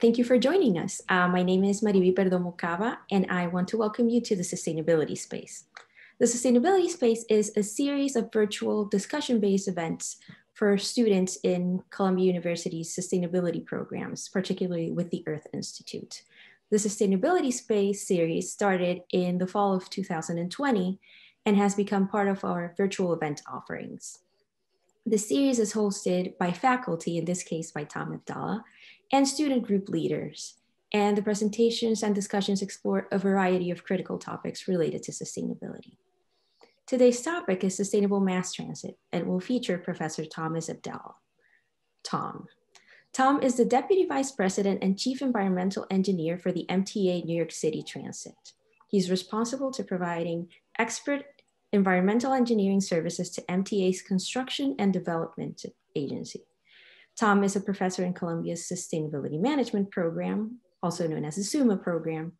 Thank you for joining us. My name is Marivi Perdomo-Cava, and I want to welcome you to the Sustainability Space. The Sustainability Space is a series of virtual discussion-based events for students in Columbia University's sustainability programs, particularly with the Earth Institute. The Sustainability Space series started in the fall of 2020 and has become part of our virtual event offerings. The series is hosted by faculty, in this case by Tom Abdallah, and student group leaders. And the presentations and discussions explore a variety of critical topics related to sustainability. Today's topic is sustainable mass transit and will feature Professor Thomas Abdallah. Tom is the Deputy Vice President and Chief Environmental Engineer for the MTA New York City Transit. He's responsible for providing expert environmental engineering services to MTA's construction and development agency. Tom is a professor in Columbia's Sustainability Management Program, also known as the SUMA program,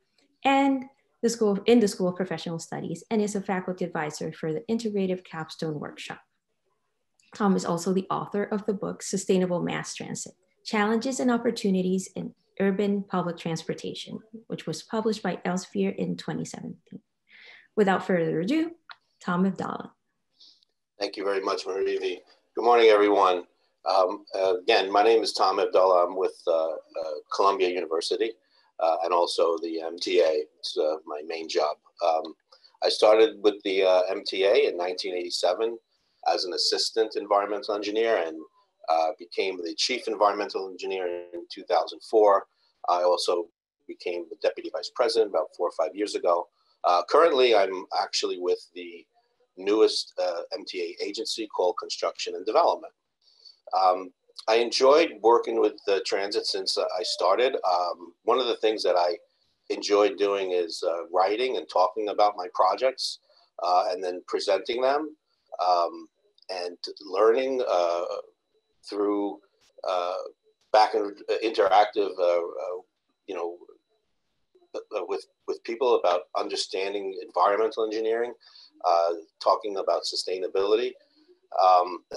and in the School of Professional Studies, and is a faculty advisor for the Integrative Capstone Workshop. Tom is also the author of the book, Sustainable Mass Transit, Challenges and Opportunities in Urban Public Transportation, which was published by Elsevier in 2017. Without further ado, Tom Abdallah. Thank you very much, Marivi. Good morning, everyone. Again, my name is Tom Abdallah. I'm with Columbia University and also the MTA. It's my main job. I started with the MTA in 1987 as an assistant environmental engineer and became the chief environmental engineer in 2004. I also became the deputy vice president about 4 or 5 years ago. Currently, I'm actually with the newest MTA agency called Construction and Development. I enjoyed working with the transit since I started. One of the things that I enjoyed doing is writing and talking about my projects and then presenting them and learning through back and interactive, you know, with people about understanding environmental engineering, talking about sustainability.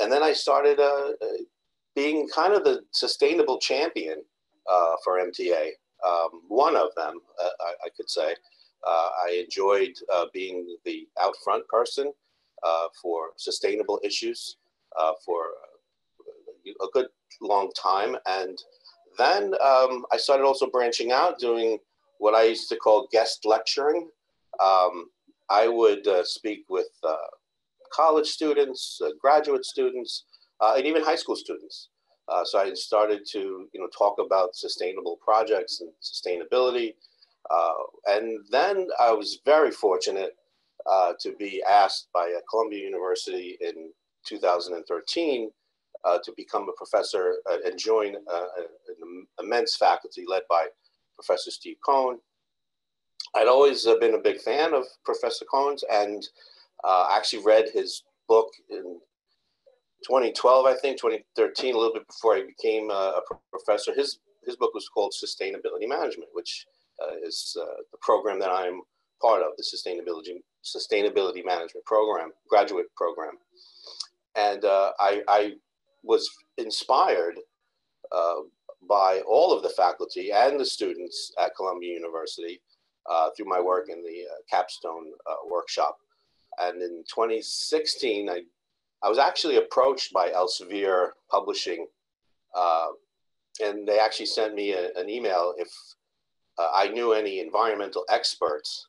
And then I started being kind of the sustainable champion for MTA, one of them, I could say. I enjoyed being the out front person for sustainable issues for a good long time. And then I started also branching out, doing what I used to call guest lecturing. I would speak with college students, graduate students, and even high school students. So I started to, you know, talk about sustainable projects and sustainability. And then I was very fortunate to be asked by Columbia University in 2013 to become a professor and join an immense faculty led by Professor Steve Cohen. I'd always been a big fan of Professor Cohen's, and I actually read his book in 2012, I think, 2013, a little bit before I became a professor. His book was called Sustainability Management, which is the program that I'm part of, the Sustainability Management Program, graduate program. And I was inspired by all of the faculty and the students at Columbia University through my work in the capstone workshop. And in 2016, I was actually approached by Elsevier Publishing, and they actually sent me an email if I knew any environmental experts.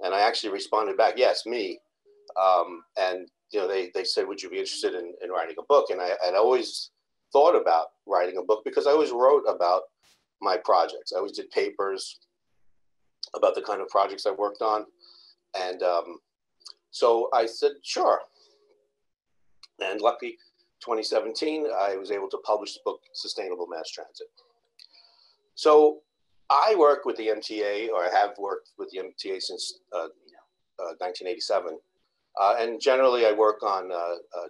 And I actually responded back, yes, me. And you know, they said, would you be interested in writing a book? And I'd always thought about writing a book because I always wrote about my projects. I always did papers about the kind of projects I worked on. And so I said, sure. And luckily, 2017, I was able to publish the book, Sustainable Mass Transit. So I work with the MTA, or I have worked with the MTA since 1987. And generally, I work on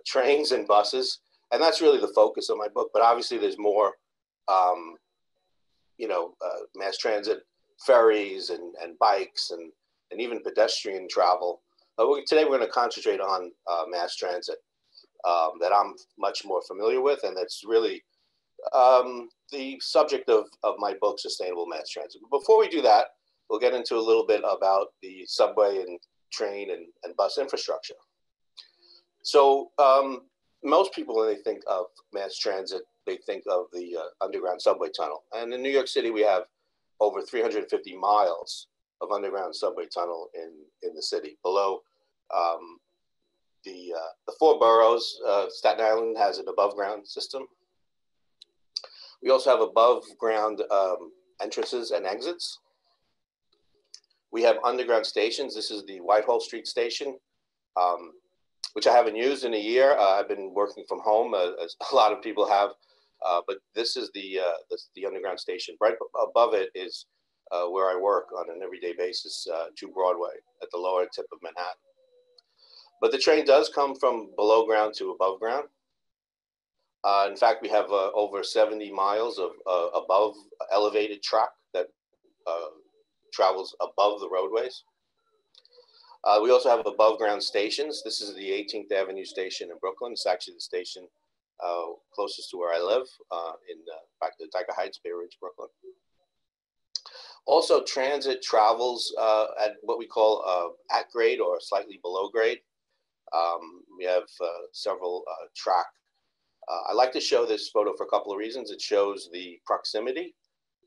trains and buses. And that's really the focus of my book. But obviously, there's more, you know, mass transit, ferries and bikes and even pedestrian travel. Today, we're going to concentrate on mass transit that I'm much more familiar with, and that's really the subject of my book, Sustainable Mass Transit. But before we do that, we'll get into a little bit about the subway and train and bus infrastructure. So most people, when they think of mass transit, they think of the underground subway tunnel. And in New York City, we have over 350 miles of underground subway tunnel in the city. Below the four boroughs, Staten Island has an above ground system. We also have above ground entrances and exits. We have underground stations. This is the Whitehall Street station, which I haven't used in a year. I've been working from home, as a lot of people have, but this is the underground station. Right above it is where I work on an everyday basis to Broadway at the lower tip of Manhattan. But the train does come from below ground to above ground. In fact, we have over 70 miles of above elevated track that travels above the roadways. We also have above ground stations. This is the 18th Avenue station in Brooklyn. It's actually the station closest to where I live back to Dyker Heights, Bay Ridge, Brooklyn. Also, transit travels at what we call at grade or slightly below grade. We have several track. I like to show this photo for a couple of reasons. It shows the proximity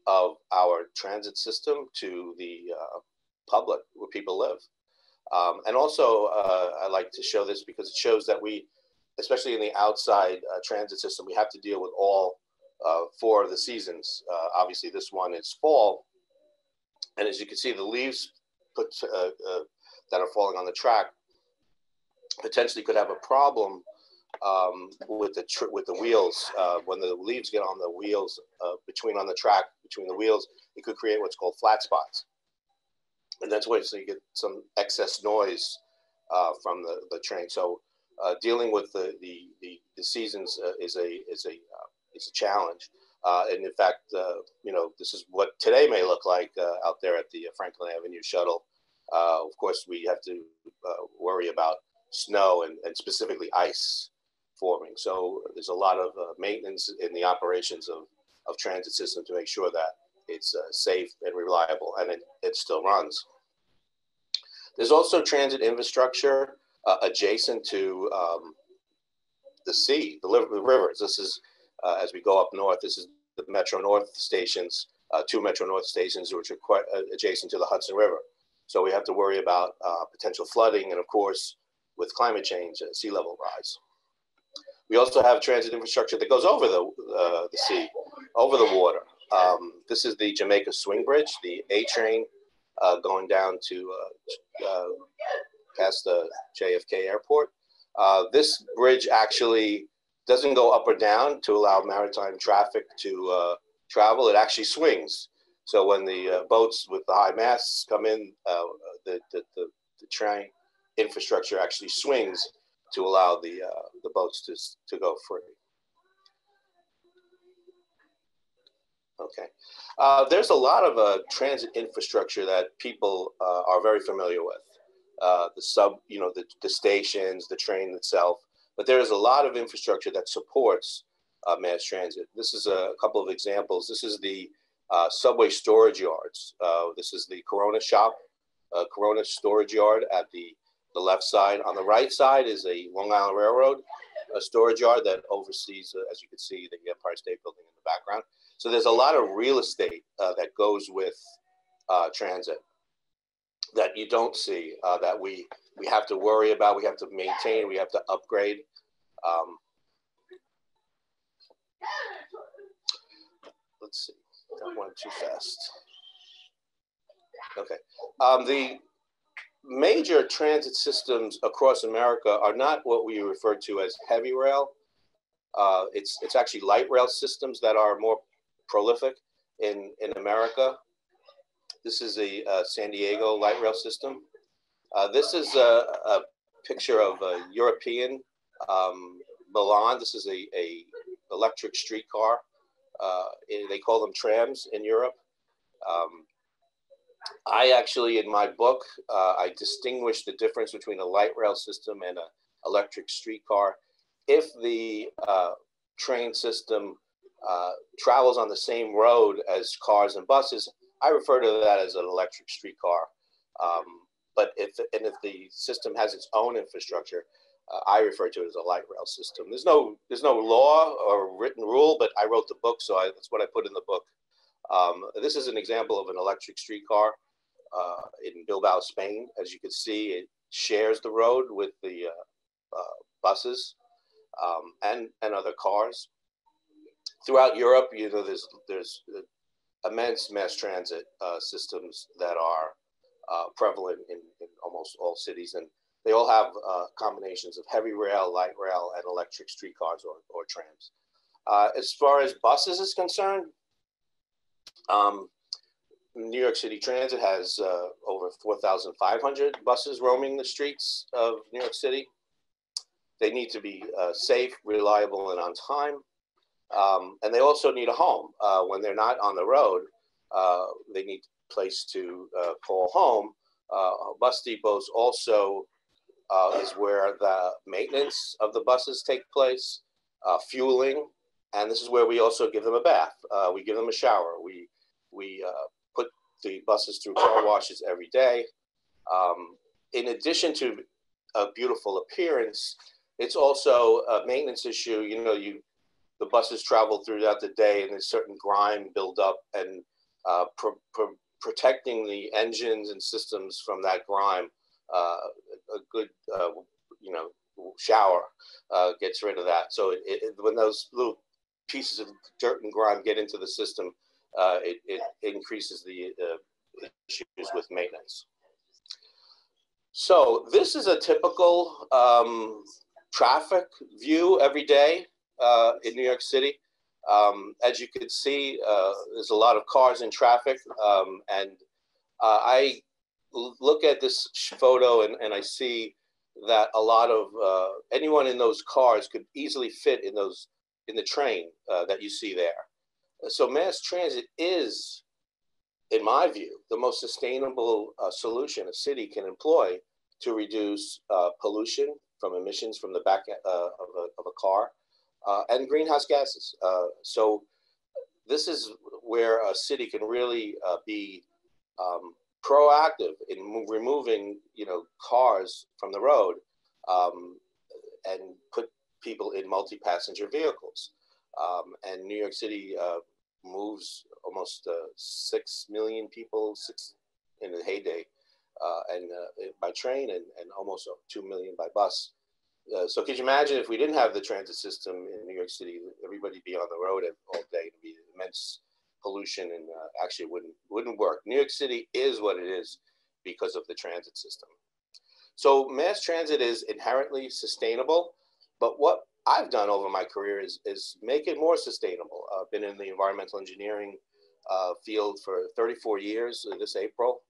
of our transit system to the public where people live. And also, I like to show this because it shows that we, especially in the outside transit system, we have to deal with all four of the seasons. Obviously, this one is fall. And as you can see, the leaves that are falling on the track potentially could have a problem with the wheels. When the leaves get on the wheels, between the wheels, it could create what's called flat spots. And that's why you get some excess noise from the train. So dealing with the seasons is a challenge. And in fact, you know, this is what today may look like out there at the Franklin Avenue shuttle. Of course, we have to worry about snow and specifically ice forming. So there's a lot of maintenance in the operations of transit system to make sure that it's safe and reliable, and it still runs. There's also transit infrastructure adjacent to the sea, the rivers. This is, as we go up north, this is the Metro North stations, two Metro North stations, which are quite adjacent to the Hudson River. So we have to worry about potential flooding, and of course, with climate change, sea level rise. We also have transit infrastructure that goes over the sea, over the water. This is the Jamaica Swing Bridge, the A train going down to past the JFK airport. This bridge actually doesn't go up or down to allow maritime traffic to travel. It actually swings. So when the boats with the high masts come in, the train infrastructure actually swings to allow the boats to go free. Okay, there's a lot of transit infrastructure that people are very familiar with. The stations, the train itself, but there is a lot of infrastructure that supports mass transit. This is a couple of examples. This is the subway storage yards. This is the Corona shop, Corona storage yard at the left side. On the right side is a Long Island Railroad storage yard that oversees, as you can see, the Empire State Building in the background. So there's a lot of real estate that goes with transit that you don't see, that we have to worry about, we have to maintain, we have to upgrade. Let's see, that went too fast. Okay, the major transit systems across America are not what we refer to as heavy rail. It's actually light rail systems that are more prolific in America. This is the San Diego light rail system. This is a picture of a European Milan. This is a electric streetcar. They call them trams in Europe. I actually, in my book, I distinguish the difference between a light rail system and an electric streetcar. If the train system travels on the same road as cars and buses, I refer to that as an electric streetcar. But if the system has its own infrastructure, I refer to it as a light rail system. There's no law or written rule, but I wrote the book, so that's what I put in the book. This is an example of an electric streetcar in Bilbao, Spain. As you can see, it shares the road with the buses and other cars. Throughout Europe, you know, there's immense mass transit systems that are prevalent in almost all cities, and they all have combinations of heavy rail, light rail, and electric streetcars or trams. As far as buses is concerned, New York City Transit has over 4,500 buses roaming the streets of New York City. They need to be safe, reliable, and on time. And they also need a home. When they're not on the road, they need a place to call home. Bus depots also is where the maintenance of the buses take place, fueling, and this is where we also give them a bath. We give them a shower. We put the buses through car washes every day. In addition to a beautiful appearance, it's also a maintenance issue. You know, the buses travel throughout the day, and there's certain grime buildup, and protecting the engines and systems from that grime. A good, you know, shower gets rid of that. So when those little pieces of dirt and grime get into the system, it increases the issues with maintenance. So this is a typical traffic view every day in New York City. As you can see, there's a lot of cars in traffic, and I look at this photo and I see that a lot of anyone in those cars could easily fit in the train that you see there. So mass transit is, in my view, the most sustainable solution a city can employ to reduce pollution from emissions from the back of a car and greenhouse gases. So this is where a city can really be proactive in removing, you know, cars from the road and put people in multi-passenger vehicles. And New York City moves almost 6 million people in the heyday, and by train and almost 2 million by bus. So could you imagine if we didn't have the transit system in New York City? Everybody'd be on the road all day. It'd be immense pollution, and actually it wouldn't work. New York City is what it is because of the transit system. So mass transit is inherently sustainable, but what I've done over my career is make it more sustainable. I've been in the environmental engineering field for 34 years this April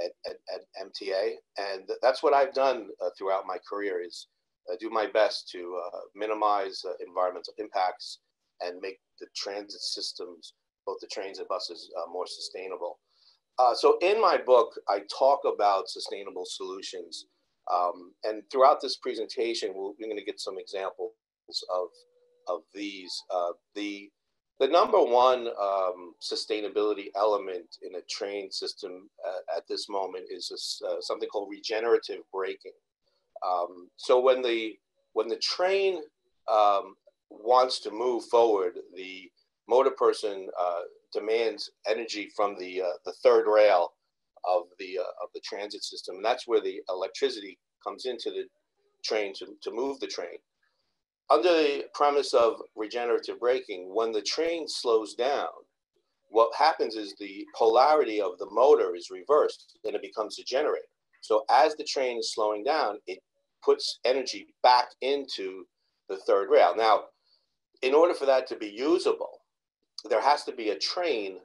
at MTA. And that's what I've done throughout my career is do my best to minimize environmental impacts and make the transit systems, both the trains and buses, more sustainable. So in my book, I talk about sustainable solutions. And throughout this presentation, we're going to get some examples of these. The number one sustainability element in a train system at this moment is something called regenerative braking. So when the train wants to move forward, the motor person demands energy from the third rail of the transit system, and that's where the electricity comes into the train to move the train. Under the premise of regenerative braking, when the train slows down, what happens is the polarity of the motor is reversed and it becomes a generator. So as the train is slowing down, it puts energy back into the third rail. Now, in order for that to be usable, there has to be a train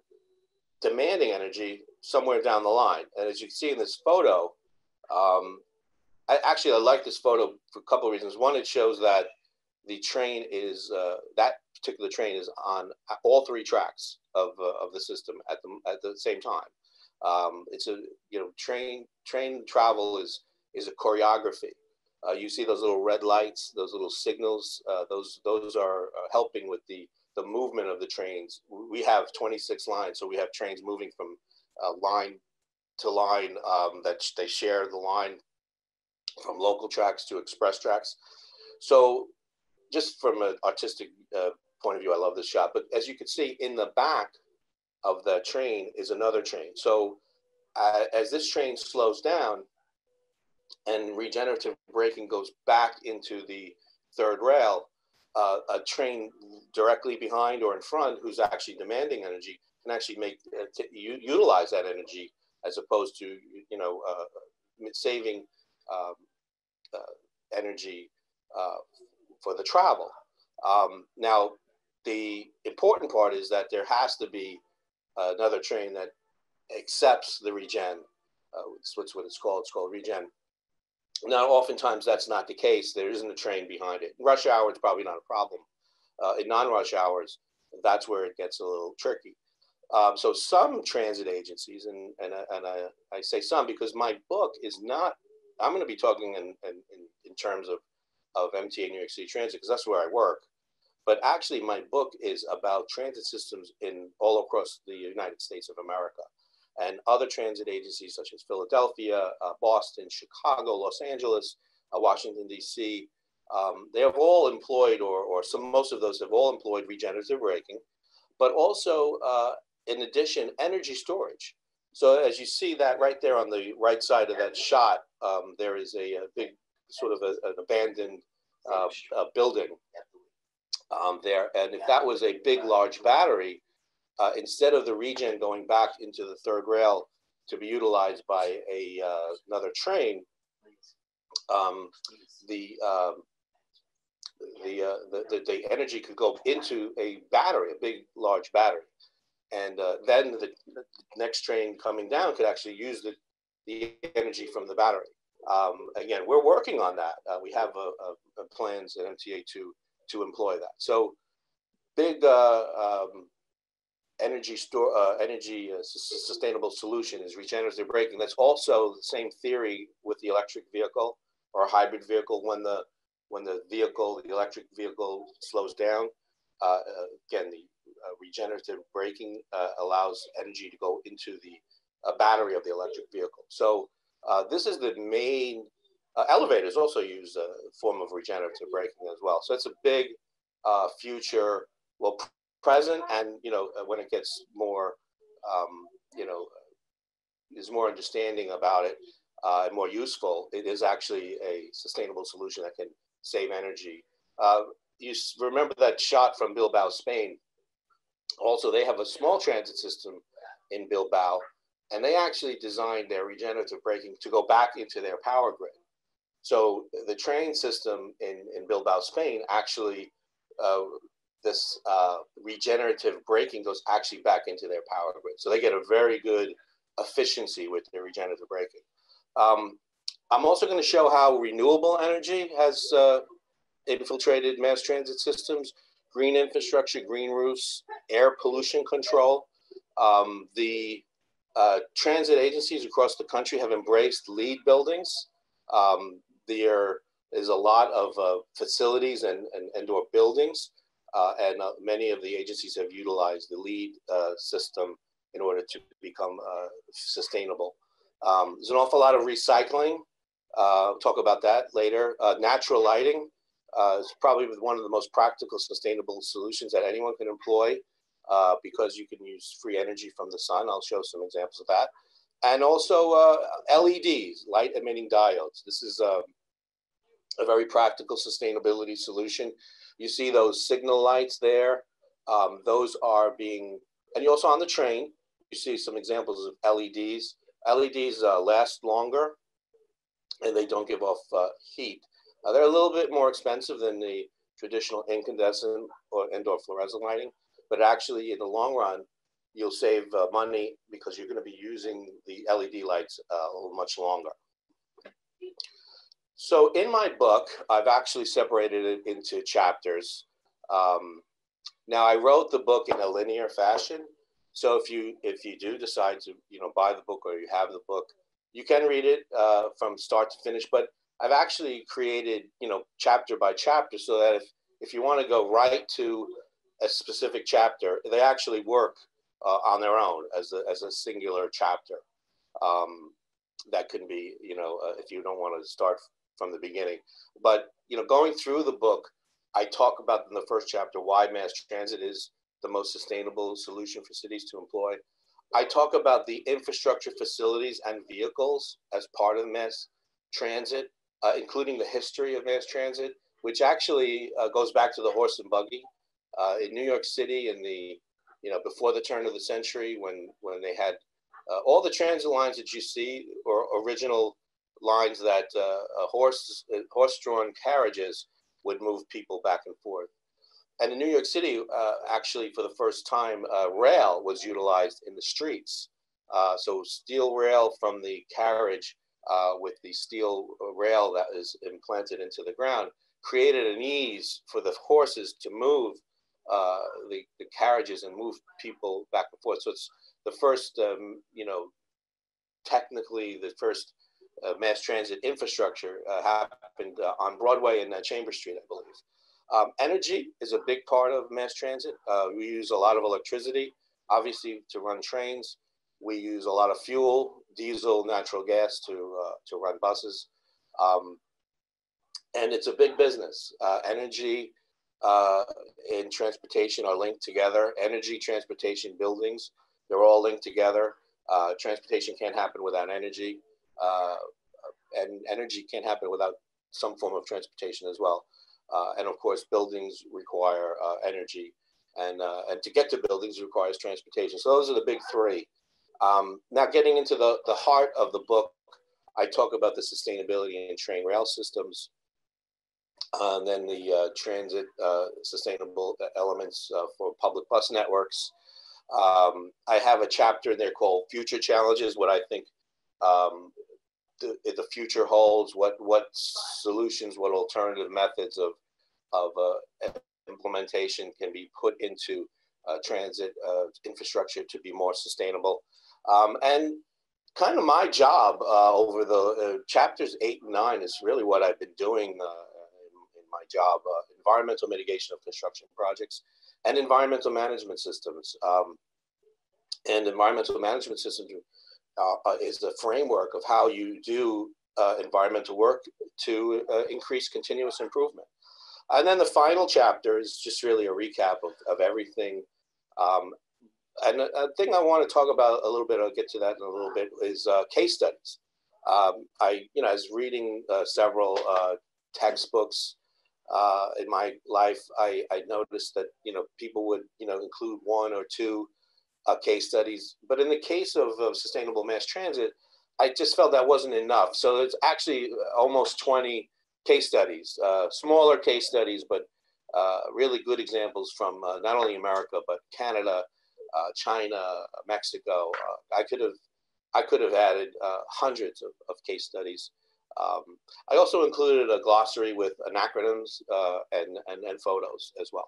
demanding energy somewhere down the line. And as you can see in this photo, I like this photo for a couple of reasons. One, it shows that the train is, that particular train is on all three tracks of the system at the same time. It's a, you know, train travel is a choreography. You see those little red lights, those little signals, those are helping with the the movement of the trains. We have 26 lines, so we have trains moving from line to line, that they share the line from local tracks to express tracks. So just from an artistic point of view, I love this shot. But as you can see, in the back of the train is another train. So as this train slows down and regenerative braking goes back into the third rail, a train directly behind or in front who's actually demanding energy can actually make utilize that energy, as opposed to, you know, saving energy for the travel. Now, the important part is that there has to be another train that accepts the regen. That's what it's called. It's called regen. Now, oftentimes that's not the case. There isn't a train behind it. In rush hour, it's probably not a problem. In non-rush hours, that's where it gets a little tricky. So some transit agencies, and I say some because my book is not, I'm going to be talking in terms of MTA New York City Transit, because that's where I work. But actually, my book is about transit systems in all across the United States of America. And other transit agencies such as Philadelphia, Boston, Chicago, Los Angeles, Washington, D.C., they have all employed, most of those have all employed regenerative braking, but also, in addition, energy storage. So as you see that right there on the right side of that shot, there is a big sort of an abandoned building there. And if that was a big, large battery, instead of the regen going back into the third rail to be utilized by another train, the energy could go into a battery, a big, large battery. And then the next train coming down could actually use the energy from the battery. Again, we're working on that. We have a plans at MTA to employ that. So big sustainable solution is regenerative braking. That's also the same theory with the electric vehicle or hybrid vehicle. When the electric vehicle slows down, again, the regenerative braking allows energy to go into the battery of the electric vehicle. So this is the main, elevators also use a form of regenerative braking as well. So it's a big future, well, present, and, you know, when it gets more, you know, there's more understanding about it and more useful, it is actually a sustainable solution that can save energy. You remember that shot from Bilbao, Spain. Also, they have a small transit system in Bilbao, and they actually designed their regenerative braking to go back into their power grid. So the train system in Bilbao, Spain, actually, this regenerative braking goes actually back into their power grid. So they get a very good efficiency with their regenerative braking. I'm also going to show how renewable energy has infiltrated mass transit systems, green infrastructure, green roofs, air pollution control. Transit agencies across the country have embraced LEED buildings. There is a lot of facilities and indoor buildings, and many of the agencies have utilized the LEED system in order to become sustainable. There's an awful lot of recycling. We'll talk about that later. Natural lighting is probably one of the most practical sustainable solutions that anyone can employ, because you can use free energy from the sun. I'll show some examples of that. And also LEDs, light emitting diodes. This is a very practical sustainability solution. You see those signal lights there. Those are being, and you also on the train, you see some examples of LEDs. LEDs last longer, and they don't give off heat. They're a little bit more expensive than the traditional incandescent or indoor fluorescent lighting, but actually in the long run, you'll save money because you're going to be using the LED lights much longer. So in my book, I've actually separated it into chapters. Now, I wrote the book in a linear fashion. So if you do decide to, you know, buy the book, or you have the book, you can read it from start to finish. But I've actually created, you know, chapter by chapter, so that if you want to go right to a specific chapter. They actually work on their own as a singular chapter. That can be, you know, if you don't want to start from the beginning. But, you know, going through the book, I talk about in the first chapter why mass transit is the most sustainable solution for cities to employ. I talk about the infrastructure, facilities, and vehicles as part of mass transit, including the history of mass transit, which actually goes back to the horse and buggy in New York City in the, you know, before the turn of the century, when they had all the transit lines that you see were original lines that horse-drawn carriages would move people back and forth. And in New York City, actually for the first time, rail was utilized in the streets. So steel rail from the carriage with the steel rail that is implanted into the ground created an ease for the horses to move the carriages and move people back and forth. So it's the first, you know, technically the first mass transit infrastructure happened on Broadway and Chambers Street, I believe. Energy is a big part of mass transit. We use a lot of electricity, obviously, to run trains. We use a lot of fuel, diesel, natural gas to run buses. And it's a big business. Energy and transportation are linked together. Energy, transportation, buildings, they're all linked together. Transportation can't happen without energy. And energy can't happen without some form of transportation as well. And of course, buildings require energy, and to get to buildings requires transportation. So those are the big three. Now getting into the heart of the book, I talk about the sustainability in train rail systems, and then the transit sustainable elements for public bus networks. I have a chapter in there called Future Challenges, what I think the future holds, what solutions, what alternative methods of implementation can be put into transit infrastructure to be more sustainable. And kind of my job over the chapters 8 and 9 is really what I've been doing in my job, environmental mitigation of construction projects and environmental management systems. And environmental management systems is the framework of how you do environmental work to increase continuous improvement. And then the final chapter is just really a recap of everything. And a thing I want to talk about a little bit, I'll get to that in a little bit, is case studies. I was reading several textbooks in my life. I noticed that, you know, people would, you know, include 1 or 2 case studies, but in the case of sustainable mass transit, I just felt that wasn't enough. So it's actually almost 20 case studies, smaller case studies, but really good examples from not only America but Canada, China, Mexico. I could have added hundreds of case studies. I also included a glossary with acronyms and photos as well.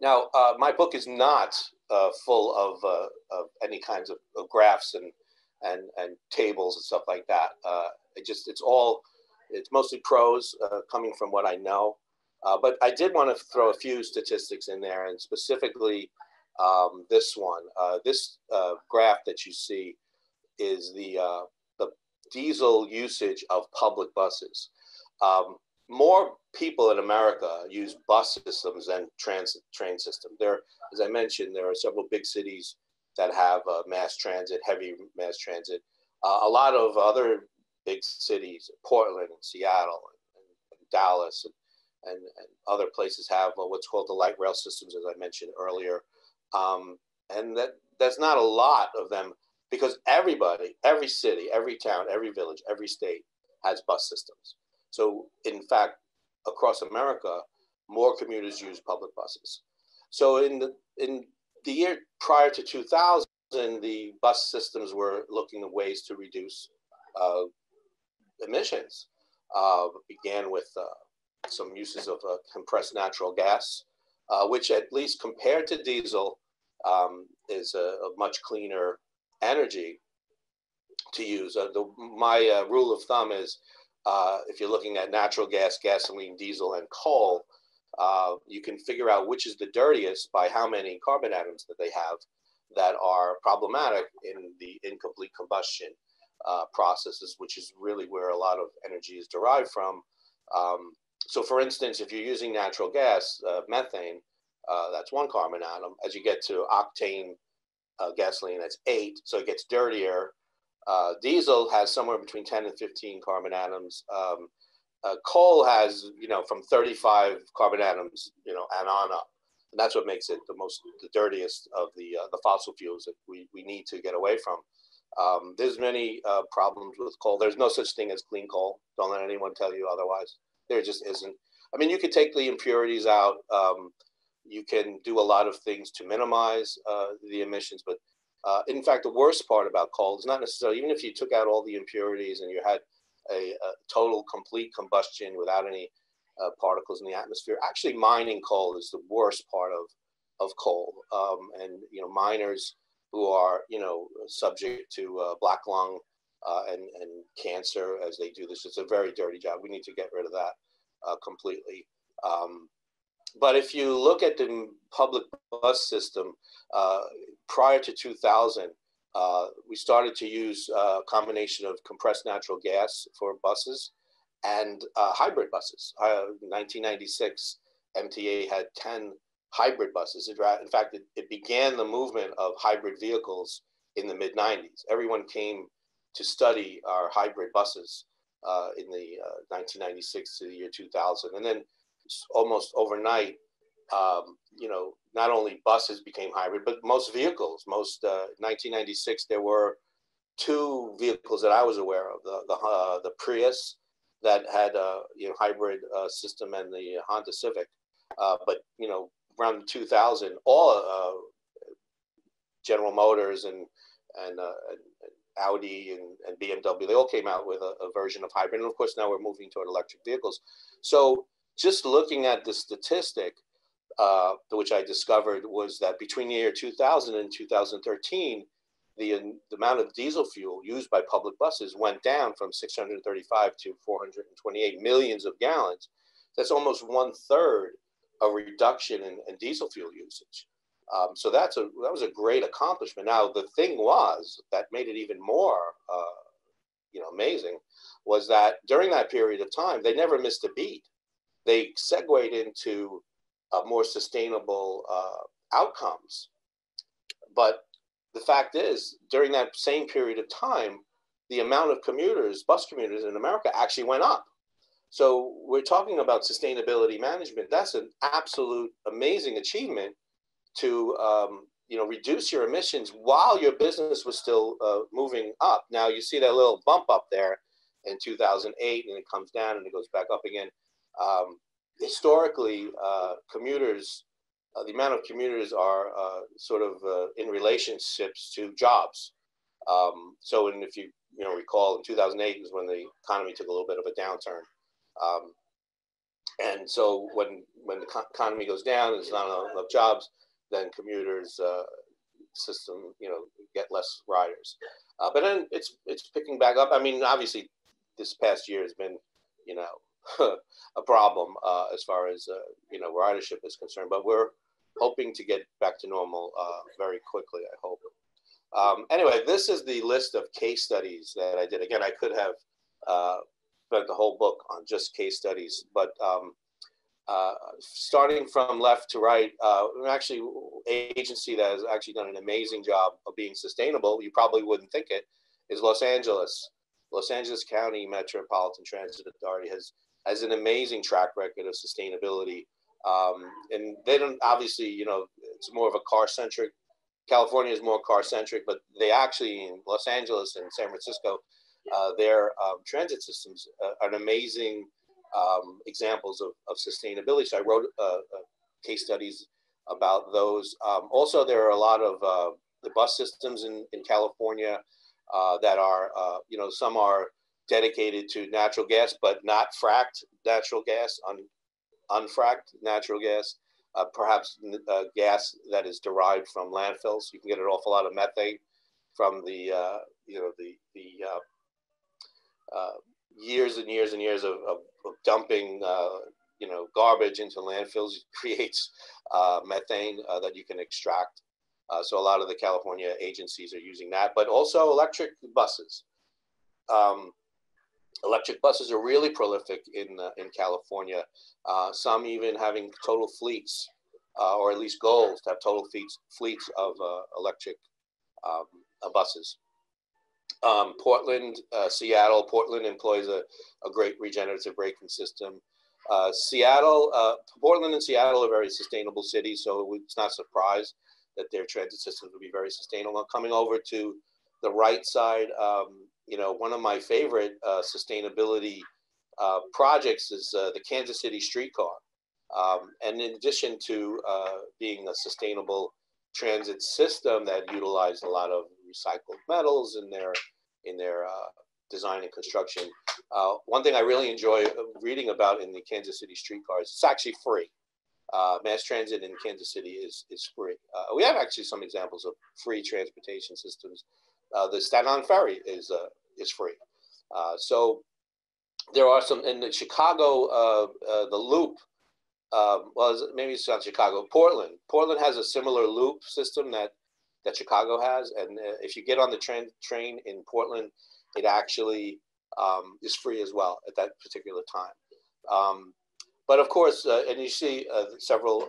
Now, my book is not full of any kinds of graphs and tables and stuff like that. It's mostly prose coming from what I know. But I did want to throw a few statistics in there, and specifically this one. This graph that you see is the diesel usage of public buses. More people in America use bus systems than train systems. There, as I mentioned, there are several big cities that have mass transit, heavy mass transit. A lot of other big cities, Portland, and Seattle, and Dallas, and other places have what's called the light rail systems, as I mentioned earlier. And that's not a lot of them, because everybody, every city, every town, every village, every state has bus systems. So in fact, across America, more commuters use public buses. So in the year prior to 2000, the bus systems were looking at ways to reduce emissions. Began with some uses of compressed natural gas, which at least compared to diesel is a much cleaner energy to use. My rule of thumb is if you're looking at natural gas, gasoline, diesel, and coal, You can figure out which is the dirtiest by how many carbon atoms that they have that are problematic in the incomplete combustion processes, which is really where a lot of energy is derived from. So for instance, if you're using natural gas, methane, that's one carbon atom. As you get to octane gasoline, that's 8, so it gets dirtier. Diesel has somewhere between 10 and 15 carbon atoms. Coal has, from 35 carbon atoms, and on up. And that's what makes it the dirtiest of the fossil fuels that we need to get away from. There's many problems with coal. There's no such thing as clean coal. Don't let anyone tell you otherwise. There just isn't. I mean, you could take the impurities out. You can do a lot of things to minimize the emissions. But in fact, the worst part about coal is not necessarily, even if you took out all the impurities and you had a total complete combustion without any particles in the atmosphere, actually mining coal is the worst part of coal. And, miners who are, subject to black lung and cancer as they do this. It's a very dirty job. We need to get rid of that completely. But if you look at the public bus system, prior to 2000, we started to use a combination of compressed natural gas for buses and hybrid buses. 1996, MTA had 10 hybrid buses. In fact, it began the movement of hybrid vehicles in the mid-90s. Everyone came to study our hybrid buses in the 1996 to the year 2000. And then almost overnight, not only buses became hybrid, but most vehicles, 1996, there were 2 vehicles that I was aware of, the Prius that had a hybrid system and the Honda Civic. But, around 2000, all General Motors and Audi and BMW, they all came out with a version of hybrid. And of course, now we're moving toward electric vehicles. So just looking at the statistic, which I discovered, was that between the year 2000 and 2013, the amount of diesel fuel used by public buses went down from 635 to 428 millions of gallons. That's almost 1/3 a reduction in diesel fuel usage. So that was a great accomplishment. Now, the thing was that made it even more amazing was that during that period of time, they never missed a beat. They segued into more sustainable outcomes. But the fact is, during that same period of time, the amount of bus commuters in America actually went up. So we're talking about sustainability management. That's an absolute amazing achievement to reduce your emissions while your business was still moving up. Now you see that little bump up there in 2008, and it comes down and it goes back up again. Historically, commuters, the amount of commuters are in relationships to jobs. So, and if you recall, in 2008 was when the economy took a little bit of a downturn. And so when the economy goes down, there's not enough jobs, then commuters system, get less riders. But then it's picking back up. I mean, obviously, this past year has been, a problem as far as, ridership is concerned. But we're hoping to get back to normal very quickly, I hope. Anyway, this is the list of case studies that I did. Again, I could have spent the whole book on just case studies, but starting from left to right, actually an agency that has actually done an amazing job of being sustainable, you probably wouldn't think it, is Los Angeles. Los Angeles County Metropolitan Transit Authority has an amazing track record of sustainability. And they don't, obviously, it's more of a car-centric, California is more car-centric, but they actually, in Los Angeles and San Francisco, their transit systems are amazing examples of sustainability. So I wrote case studies about those. Also, there are a lot of the bus systems in California that are, some are dedicated to natural gas, but not fracked natural gas, unfracked natural gas, perhaps gas that is derived from landfills. You can get an awful lot of methane from the, years and years and years of dumping you know, garbage into landfills, it creates methane that you can extract. So a lot of the California agencies are using that, but also electric buses. Electric buses are really prolific in California. Some even having total fleets, or at least goals to have total fleets of electric buses. Portland, Seattle. Portland employs a great regenerative braking system. Portland and Seattle are very sustainable cities, so it's not a surprise that their transit systems will be very sustainable. Coming over to the right side, you know, one of my favorite sustainability projects is the Kansas City streetcar. And in addition to being a sustainable transit system that utilized a lot of recycled metals in their design and construction, one thing I really enjoy reading about in the Kansas City streetcar is it's actually free. Mass transit in Kansas City is free. We have actually some examples of free transportation systems. The Staten Island Ferry is free. So there are some in the Chicago, the loop, well, maybe it's not Chicago, Portland. Portland has a similar loop system that Chicago has. And if you get on the train in Portland, it actually is free as well at that particular time. But of course, and you see several,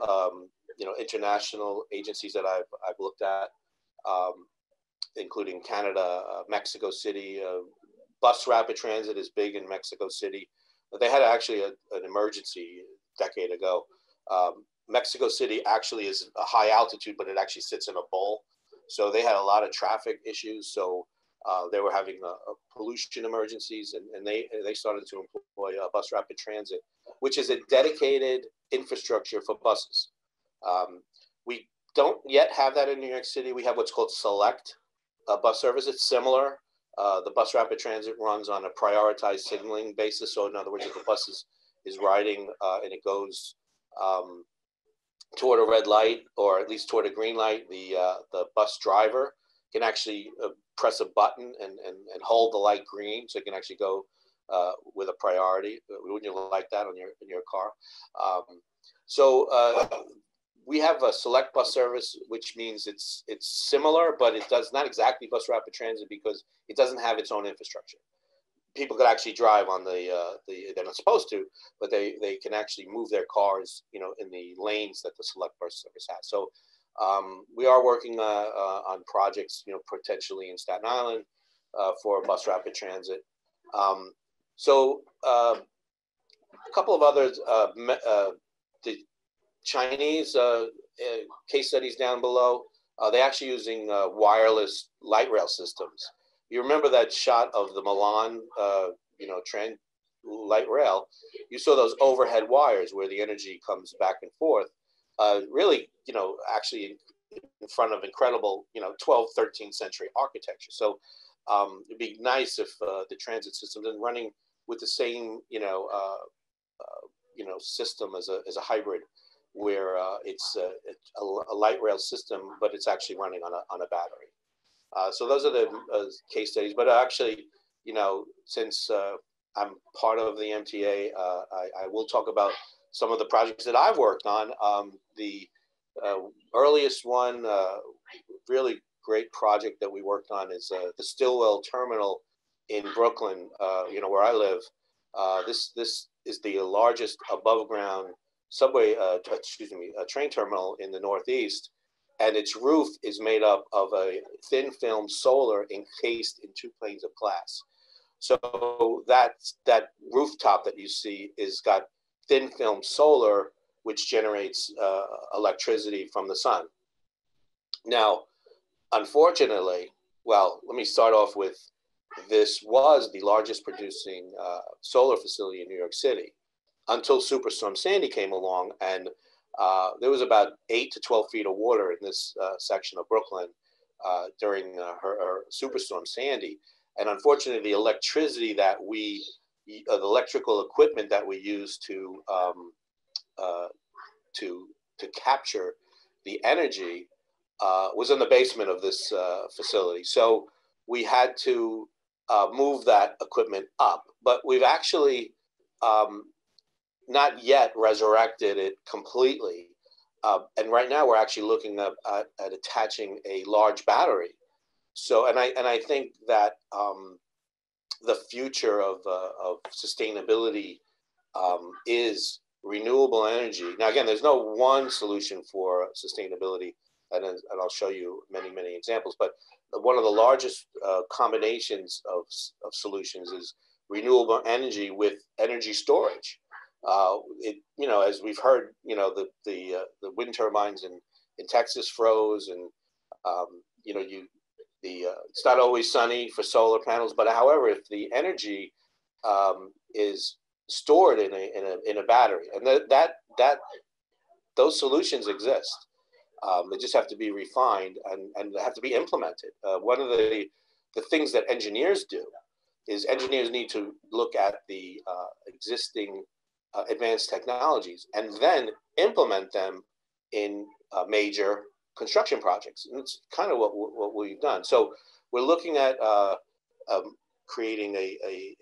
you know, international agencies that I've looked at, including Canada, Mexico City. Bus rapid transit is big in Mexico City. They had actually an emergency a decade ago. Mexico City actually is a high altitude, but it actually sits in a bowl. So they had a lot of traffic issues. So they were having pollution emergencies, and they started to employ bus rapid transit, which is a dedicated infrastructure for buses. We don't yet have that in New York City. We have what's called Select bus service. It's similar. The bus rapid transit runs on a prioritized signaling basis. So in other words, if the bus is riding and it goes toward a red light, or at least toward a green light, the bus driver can actually press a button and hold the light green, so it can actually go with a priority. Wouldn't you like that on in your car? We have a Select bus service, which means it's similar, but it does not exactly bus rapid transit because it doesn't have its own infrastructure. People could actually drive on they're not supposed to, but they can actually move their cars, you know, in the lanes that the Select bus service has. So we are working on projects, you know, potentially in Staten Island for bus rapid transit. A couple of others. The Chinese case studies down below, they're actually using wireless light rail systems. You remember that shot of the Milan, you know, train light rail? You saw those overhead wires where the energy comes back and forth, really, you know, actually in front of incredible, you know, 12th, 13th century architecture. So it'd be nice if the transit system is running with the same, you know, system as a hybrid, where it's a light rail system, but it's actually running on a battery. So those are the case studies. But actually, you know, since I'm part of the MTA, I will talk about some of the projects that I've worked on. The earliest one, really great project that we worked on is the Stillwell Terminal in Brooklyn, you know, where I live. This is the largest above ground subway, a train terminal in the Northeast, and its roof is made up of a thin film solar encased in two planes of glass. So that rooftop that you see is got thin film solar, which generates electricity from the sun. Now, unfortunately, well, let me start off with, this was the largest producing solar facility in New York City, until Superstorm Sandy came along, and there was about 8 to 12 feet of water in this section of Brooklyn during her Superstorm Sandy. And unfortunately, the electricity that the electrical equipment that we used to capture the energy was in the basement of this facility. So we had to move that equipment up, but we've actually not yet resurrected it completely. And right now we're actually looking at attaching a large battery. So, and I think that the future of sustainability is renewable energy. Now, again, there's no one solution for sustainability, and I'll show you many, many examples, but one of the largest combinations of solutions is renewable energy with energy storage. You know, as we've heard, you know, the wind turbines in Texas froze, and you know, it's not always sunny for solar panels. But however, if the energy is stored in a battery, and those solutions exist, they just have to be refined and have to be implemented. One of the things that engineers do is engineers need to look at the existing advanced technologies and then implement them in major construction projects. And it's kind of what we've done. So we're looking at creating a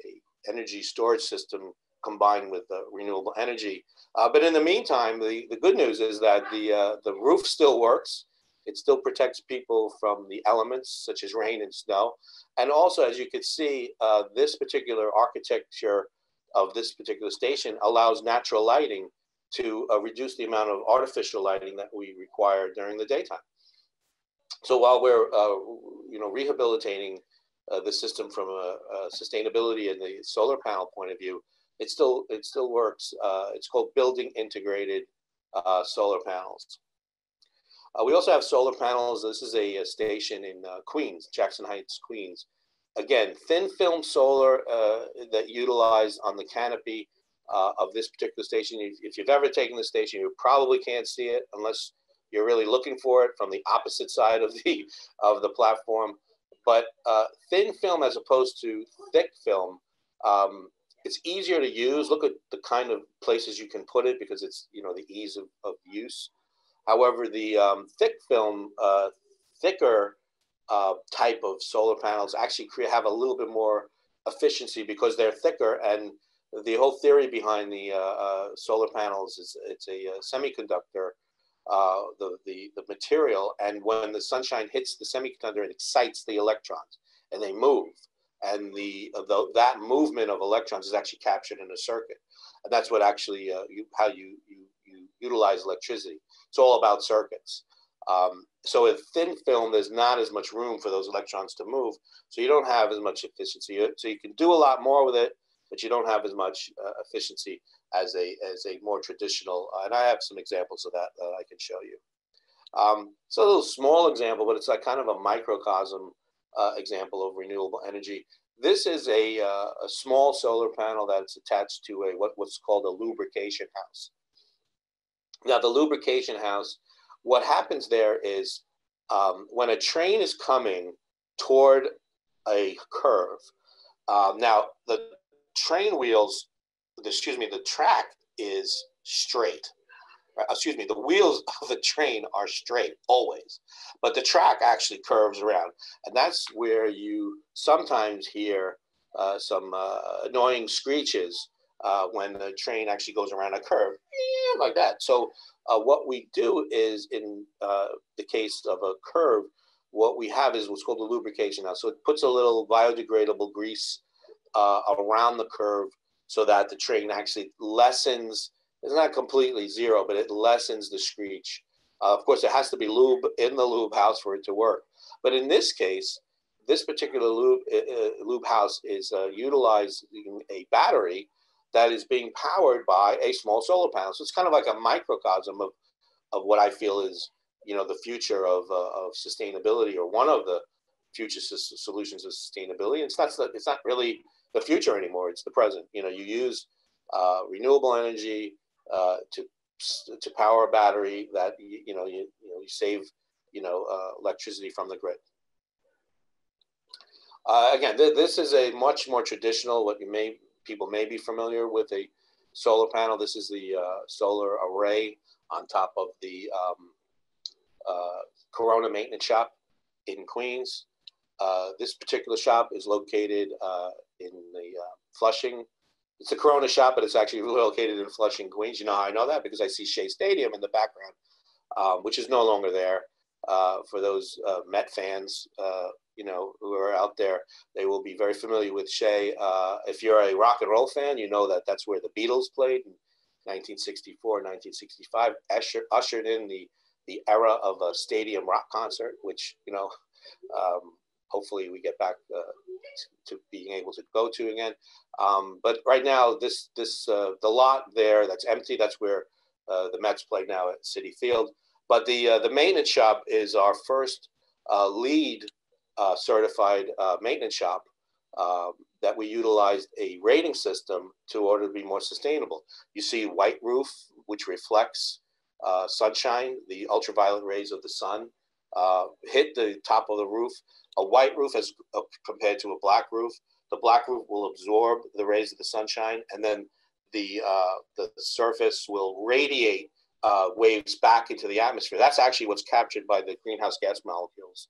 energy storage system combined with renewable energy. But in the meantime, the good news is that the roof still works. It still protects people from the elements such as rain and snow. And also, as you can see, this particular architecture of this particular station allows natural lighting to reduce the amount of artificial lighting that we require during the daytime. So while we're you know, rehabilitating the system from a sustainability and the solar panel point of view, it still works. It's called building integrated solar panels. We also have solar panels. This is a station in Queens, Jackson Heights, Queens. Again, thin film solar that utilized on the canopy of this particular station. If you've ever taken the station, you probably can't see it unless you're really looking for it from the opposite side of the platform. But thin film as opposed to thick film, it's easier to use. Look at the kind of places you can put it because it's, you know, the ease of use. However, the thick film, thicker type of solar panels actually have a little bit more efficiency because they're thicker. And the whole theory behind the solar panels is it's a semiconductor, the material. And when the sunshine hits the semiconductor, it excites the electrons and they move. And that movement of electrons is actually captured in a circuit. And that's what actually, how you utilize electricity. It's all about circuits. So with thin film, there's not as much room for those electrons to move. So you don't have as much efficiency. So you can do a lot more with it, but you don't have as much efficiency as a more traditional. And I have some examples of that I can show you. So a little small example, but it's like kind of a microcosm example of renewable energy. This is a small solar panel that's attached to what's called a lubrication house. Now the lubrication house, what happens there is when a train is coming toward a curve, now the train wheels, excuse me, the track is straight. Excuse me, the wheels of the train are straight always, but the track actually curves around. And that's where you sometimes hear some annoying screeches when the train actually goes around a curve, like that. So what we do is in the case of a curve, what we have is what's called a lubrication house. So it puts a little biodegradable grease around the curve so that the train actually lessens. It's not completely zero, but it lessens the screech. Of course, it has to be lube in the lube house for it to work. But in this case, this particular lube house is utilizing a battery that is being powered by a small solar panel. So it's kind of like a microcosm of what I feel is, you know, the future of sustainability, or one of the future solutions of sustainability. It's not really the future anymore. It's the present. You know, you use renewable energy to power a battery that you save electricity from the grid. Again, this is a much more traditional, what people may be familiar with, a solar panel. This is the solar array on top of the Corona Maintenance Shop in Queens. This particular shop is located in the Flushing It's the Corona shop, but it's actually located in Flushing, Queens. You know how I know that? Because I see Shea Stadium in the background, which is no longer there. For those Met fans, you know, who are out there, they will be very familiar with Shea. If you're a rock and roll fan, you know that that's where the Beatles played in 1964, 1965, ushered in the era of a stadium rock concert, which, you know, hopefully we get back to being able to go to again. But right now, the lot there that's empty, that's where the Mets play now at City Field. But the maintenance shop is our first LEED certified maintenance shop that we utilized a rating system to order to be more sustainable. You see white roof, which reflects sunshine, the ultraviolet rays of the sun hit the top of the roof. A white roof as compared to a black roof, the black roof will absorb the rays of the sunshine, and then the surface will radiate waves back into the atmosphere. That's actually what's captured by the greenhouse gas molecules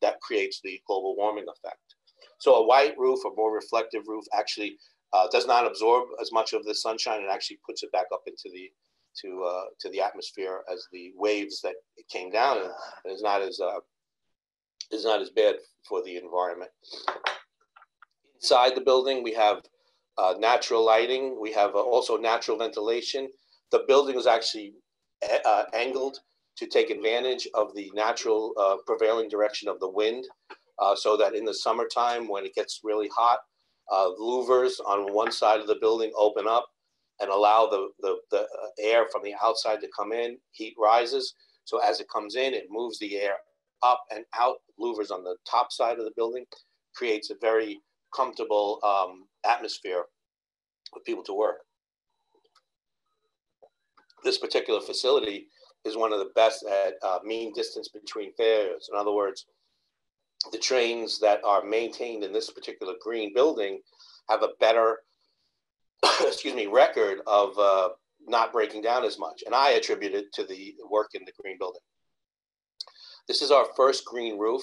that creates the global warming effect. So a white roof, a more reflective roof, actually does not absorb as much of the sunshine and actually puts it back up into to the atmosphere as the waves that it came down, and is not as bad for the environment. Inside the building, we have natural lighting. We have also natural ventilation. The building was actually angled to take advantage of the natural prevailing direction of the wind, so that in the summertime when it gets really hot, louvers on one side of the building open up and allow the air from the outside to come in. Heat rises, so as it comes in, it moves the air up and out. Louvers on the top side of the building creates a very comfortable atmosphere for people to work. This particular facility is one of the best at mean distance between fares. In other words, the trains that are maintained in this particular green building have a better, excuse me, record of not breaking down as much. And I attribute it to the work in the green building. This is our first green roof.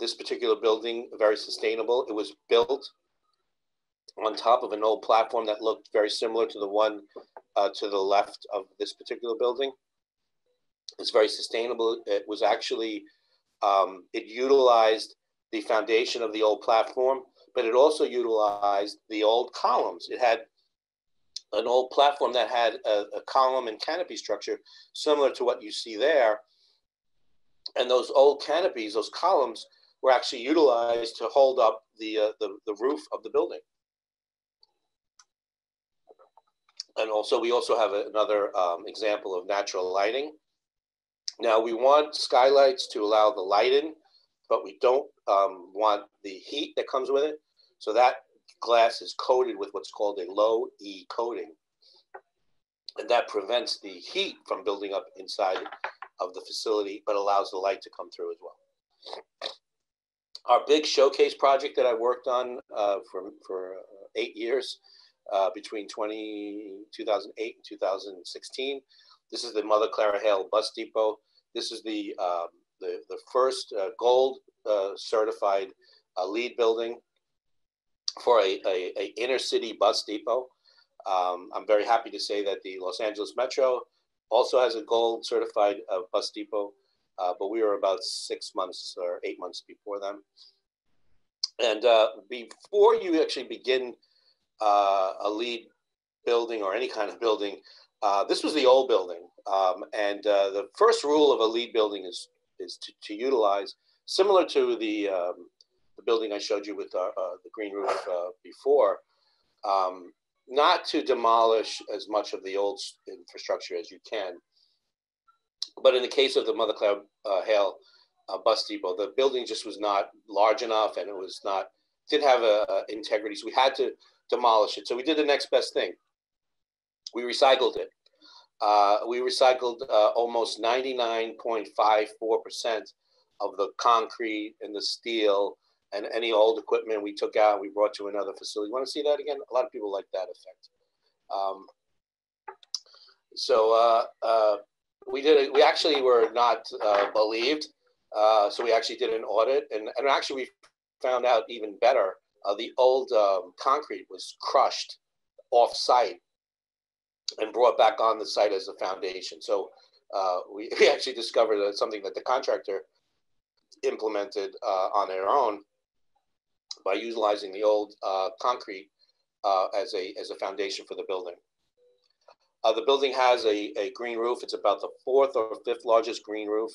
This particular building, very sustainable. It was built on top of an old platform that looked very similar to the one to the left of this particular building. It's very sustainable. It was actually, it utilized the foundation of the old platform, but it also utilized the old columns. It had an old platform that had a column and canopy structure similar to what you see there. And those old canopies, those columns, were actually utilized to hold up the roof of the building. And also, we also have another example of natural lighting. Now, we want skylights to allow the light in, but we don't want the heat that comes with it. So that glass is coated with what's called a low E coating. And that prevents the heat from building up inside of the facility, but allows the light to come through as well. Our big showcase project that I worked on for 8 years, between 2008 and 2016. This is the Mother Clara Hale bus depot. This is the first gold certified LEED building for a inner city bus depot. I'm very happy to say that the Los Angeles Metro also has a gold certified bus depot, but we were about 6 months or 8 months before them. And before you actually begin a LEED building or any kind of building, this was the old building. The first rule of a LEED building is to utilize, similar to the building I showed you with the green roof before, not to demolish as much of the old infrastructure as you can. But in the case of the Mother Clara Hale bus depot, the building just was not large enough, and it was not, didn't have a integrity, so we had to demolish it. So we did the next best thing. We recycled it. We recycled almost 99.54% of the concrete and the steel and any old equipment we took out, we brought to another facility. You want to see that again? A lot of people like that effect. We actually were not believed. So we actually did an audit, and actually we found out even better the old concrete was crushed off site and brought back on the site as a foundation. So we actually discovered something that the contractor implemented on their own by utilizing the old concrete as a foundation for the building. The building has a green roof. It's about the 4th or 5th largest green roof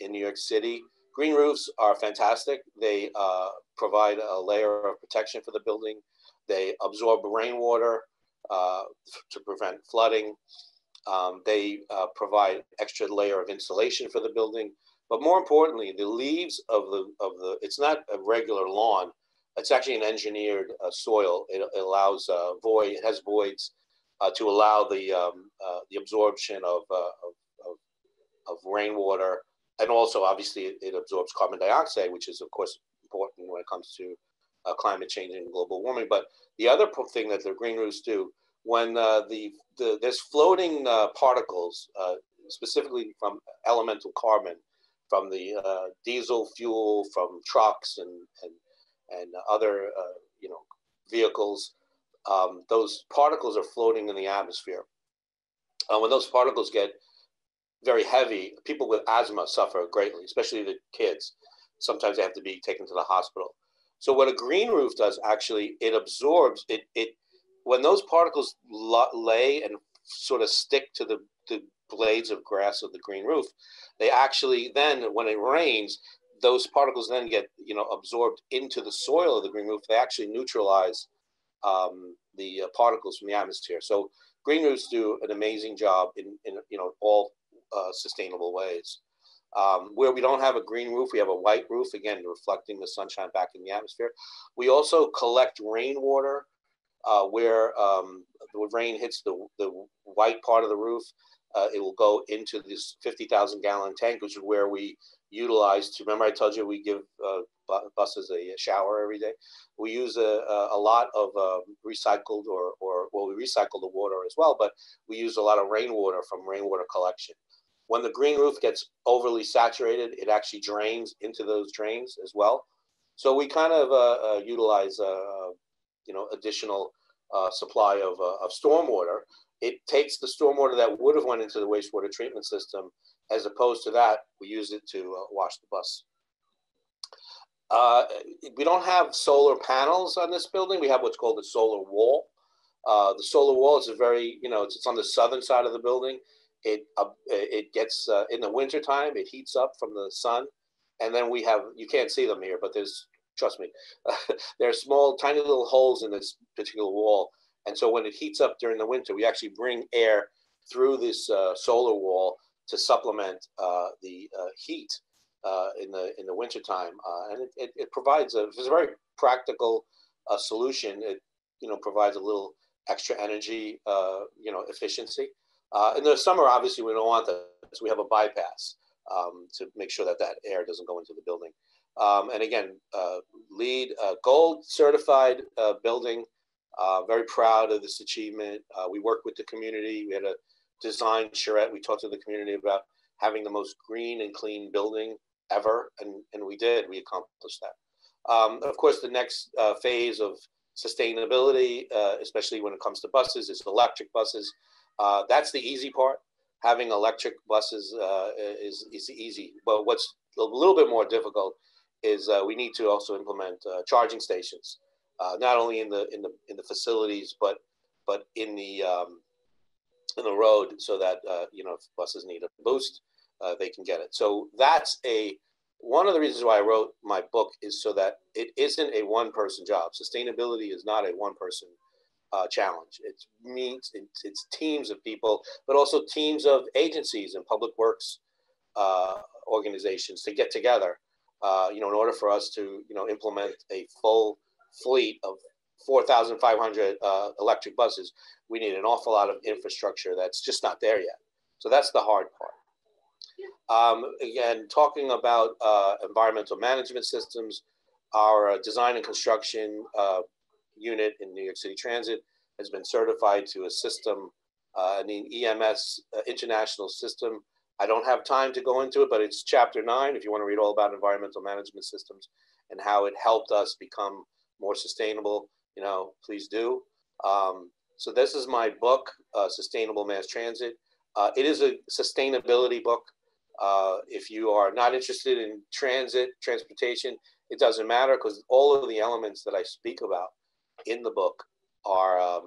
in New York City. Green roofs are fantastic. They provide a layer of protection for the building. They absorb rainwater to prevent flooding. They provide extra layer of insulation for the building. But more importantly, the leaves of the it's not a regular lawn. It's actually an engineered soil. It allows it has voids to allow the absorption of rainwater, and also obviously it absorbs carbon dioxide, which is of course important when it comes to climate change and global warming. But the other thing that the green roofs do, when there's floating particles, specifically from elemental carbon, from the diesel fuel, from trucks and other vehicles. Those particles are floating in the atmosphere. When those particles get very heavy, people with asthma suffer greatly, especially the kids. Sometimes they have to be taken to the hospital. So what a green roof does, actually, it absorbs it. When those particles lay and sort of stick to the blades of grass of the green roof, they actually then, when it rains, those particles then get absorbed into the soil of the green roof. They actually neutralize the particles from the atmosphere. So green roofs do an amazing job in all sustainable ways. Where we don't have a green roof, we have a white roof, again, reflecting the sunshine back in the atmosphere. We also collect rainwater where the rain hits the white part of the roof. It will go into this 50,000 gallon tank, which is where we utilize to, remember I told you we give buses a shower every day. We use a lot of recycled well, we recycle the water as well, but we use a lot of rainwater from rainwater collection. When the green roof gets overly saturated, it actually drains into those drains as well. So we kind of utilize, additional supply of stormwater. It takes the stormwater that would have went into the wastewater treatment system. As opposed to that, we use it to wash the bus. We don't have solar panels on this building. We have what's called a solar wall. The solar wall is a very, it's on the southern side of the building. It gets, in the wintertime, it heats up from the sun. And then we have, you can't see them here, but there's, trust me, there are small, tiny little holes in this particular wall. And so when it heats up during the winter, we actually bring air through this solar wall to supplement the heat in the wintertime. And it provides it's a very practical solution. It provides a little extra energy, efficiency. In the summer, obviously, we don't want that. So we have a bypass to make sure that that air doesn't go into the building. And again, LEED gold certified building. Very proud of this achievement. We work with the community. We had a design charrette. We talked to the community about having the most green and clean building ever, and we did. We accomplished that. Of course, the next phase of sustainability, especially when it comes to buses, is electric buses. That's the easy part. Having electric buses is easy, but what's a little bit more difficult is we need to also implement charging stations, not only in the facilities, but in the road, so that if buses need a boost, they can get it. So that's one of the reasons why I wrote my book, is so that it isn't a one-person job. Sustainability is not a one-person challenge. It's teams of people, but also teams of agencies and public works organizations to get together. In order for us to implement a full fleet of 4,500 electric buses, we need an awful lot of infrastructure that's just not there yet. So that's the hard part. Again, talking about environmental management systems, our design and construction unit in New York City Transit has been certified to a system, an EMS international system. I don't have time to go into it, but it's Chapter 9, if you want to read all about environmental management systems and how it helped us become more sustainable, you know, please do. So this is my book, Sustainable Mass Transit. It is a sustainability book. If you are not interested in transit, transportation, it doesn't matter, because all of the elements that I speak about in the book are,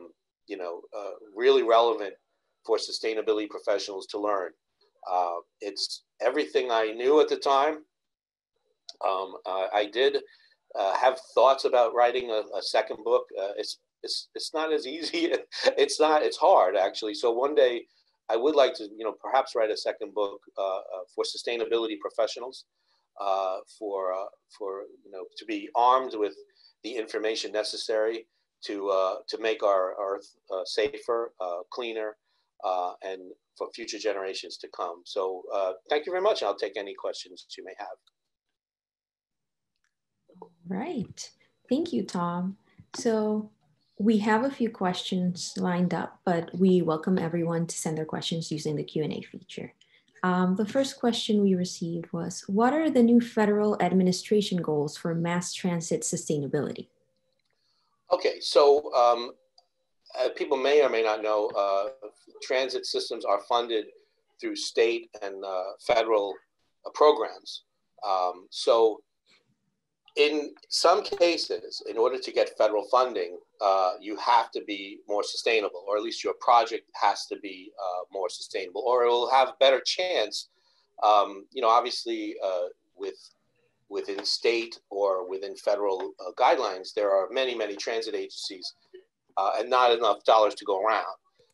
you know, really relevant for sustainability professionals to learn. It's everything I knew at the time. I did have thoughts about writing a second book. It's not as easy. It's hard, actually. So one day I would like to, you know, perhaps write a second book for sustainability professionals, for you know, to be armed with the information necessary to make our Earth safer, cleaner, and for future generations to come. So thank you very much. I'll take any questions you may have. Right. Thank you, Tom. So we have a few questions lined up, but we welcome everyone to send their questions using the Q&A feature. The first question we received was, what are the new federal administration goals for mass transit sustainability? Okay, so people may or may not know, transit systems are funded through state and federal programs. So in some cases, in order to get federal funding, you have to be more sustainable, or at least your project has to be more sustainable, or it will have better chance, you know, obviously within state or within federal guidelines, there are many, many transit agencies and not enough dollars to go around.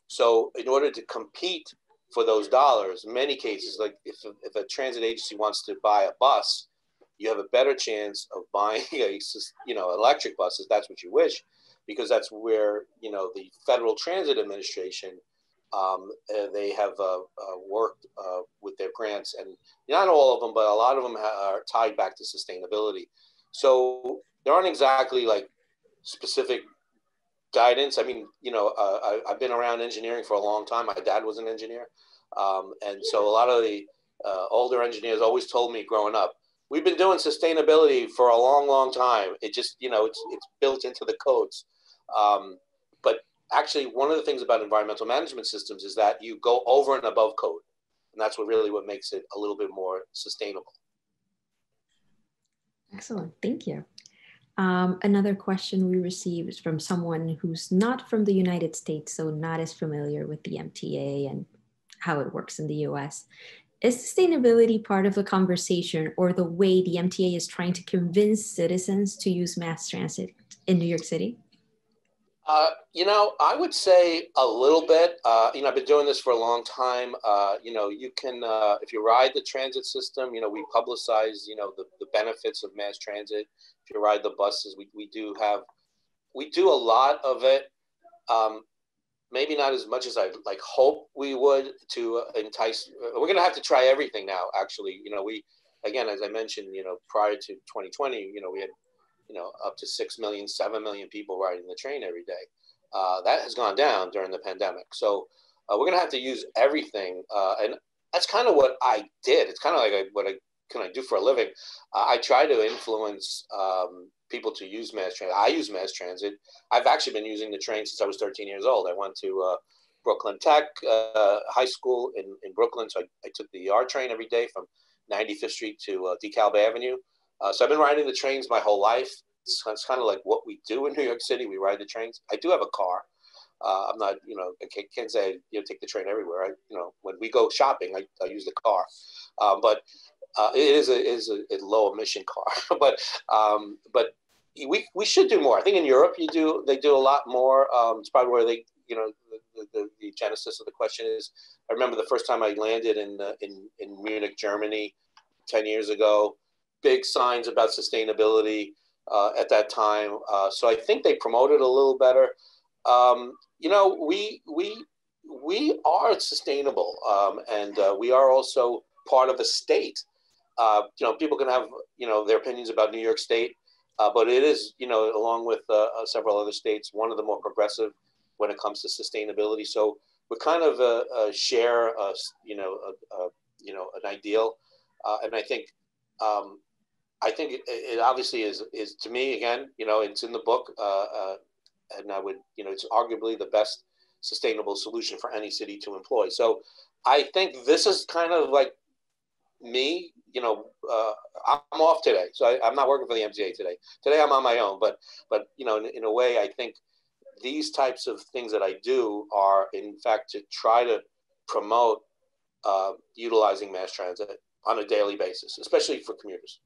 So in order to compete for those dollars, in many cases, like if a transit agency wants to buy a bus, you have a better chance of buying a, you know, electric bus, if that's what you wish, because that's where, you know, the Federal Transit Administration, they have worked with their grants, and not all of them, but a lot of them are tied back to sustainability. So there aren't exactly like specific guidance. I mean, you know, I've been around engineering for a long time. My dad was an engineer. And so a lot of the older engineers always told me growing up, we've been doing sustainability for a long, long time. It just, you know, it's built into the codes. But actually, one of the things about environmental management systems is that you go over and above code. And that's what really what makes it a little bit more sustainable. Excellent, thank you. Another question we received is from someone who's not from the United States, so not as familiar with the MTA and how it works in the US. Is sustainability part of the conversation or the way the MTA is trying to convince citizens to use mass transit in New York City? You know, I would say a little bit. You know, I've been doing this for a long time. You know, you can, if you ride the transit system, you know, we publicize, you know, the benefits of mass transit. If you ride the buses, we do a lot of it. Maybe not as much as I like hope we would to entice. We're going to have to try everything now, actually. You know, we, again, as I mentioned, you know, prior to 2020, you know, we had, you know, up to 6 million, 7 million people riding the train every day. That has gone down during the pandemic. So we're going to have to use everything. And that's kind of what I did. It's kind of like what I do for a living. I try to influence people to use mass transit. I use mass transit. I've actually been using the train since I was 13 years old. I went to Brooklyn Tech High School in Brooklyn, so I took the R train every day from 95th Street to DeKalb Avenue. So I've been riding the trains my whole life. It's kind of like what we do in New York City. We ride the trains. I do have a car. I'm not, you know, I can't say, you know, take the train everywhere. You know, when we go shopping, I use the car. It is a low emission car, but we should do more. I think in Europe they do a lot more. It's probably where they, you know, the genesis of the question is. I remember the first time I landed in Munich, Germany, 10 years ago. Big signs about sustainability at that time. So I think they promote it a little better. You know, we are sustainable, and we are also part of a state. You know, people can have, you know, their opinions about New York State, but it is, you know, along with several other states, one of the more progressive when it comes to sustainability. So we kind of share, you know, an ideal, and I think I think it obviously is to me, again, you know, it's in the book, and I would, you know, it's arguably the best sustainable solution for any city to employ. So I think this is kind of like me, you know, I'm off today. So I'm not working for the MTA today. Today I'm on my own, but you know, in a way, I think these types of things that I do are in fact to try to promote utilizing mass transit on a daily basis, especially for commuters.